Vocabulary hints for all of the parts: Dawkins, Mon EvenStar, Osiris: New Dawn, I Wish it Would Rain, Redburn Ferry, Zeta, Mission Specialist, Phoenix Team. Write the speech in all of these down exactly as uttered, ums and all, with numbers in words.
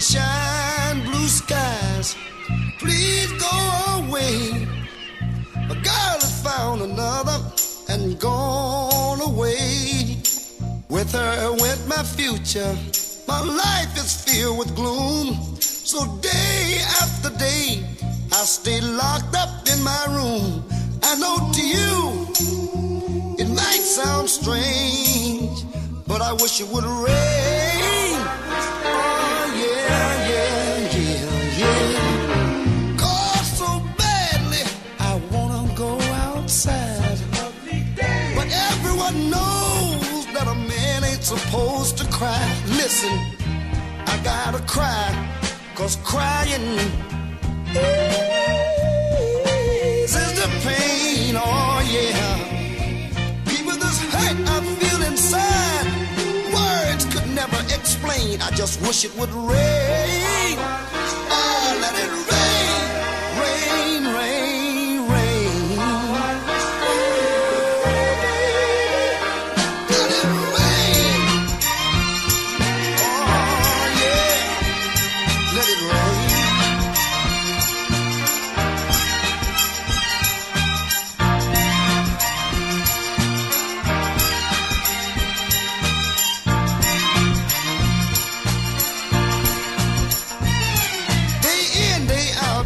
sunshine, blue skies, please go away. My girl has found another and gone away. With her went my future, my life is filled with gloom. So day after day, I stay locked up in my room. I know to you, it might sound strange, but I wish it would rain. Oh yeah, yeah, yeah, yeah. Cause so badly I wanna go outside, but everyone knows that a man ain't supposed to cry. Listen, I gotta cry, cause crying is the pain, oh yeah. People, this hurt I feel inside, words could never explain. I just wish it would rain. Oh, let it rain, rain, rain, rain. Let it rain. Oh yeah, let it rain.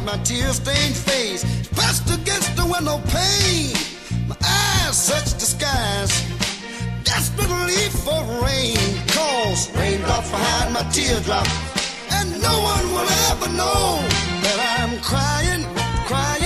My tear-stained face pressed against the window pane, my eyes search the skies, desperately for rain. Cause raindrops behind my teardrops, and no one will ever know that I'm crying, crying.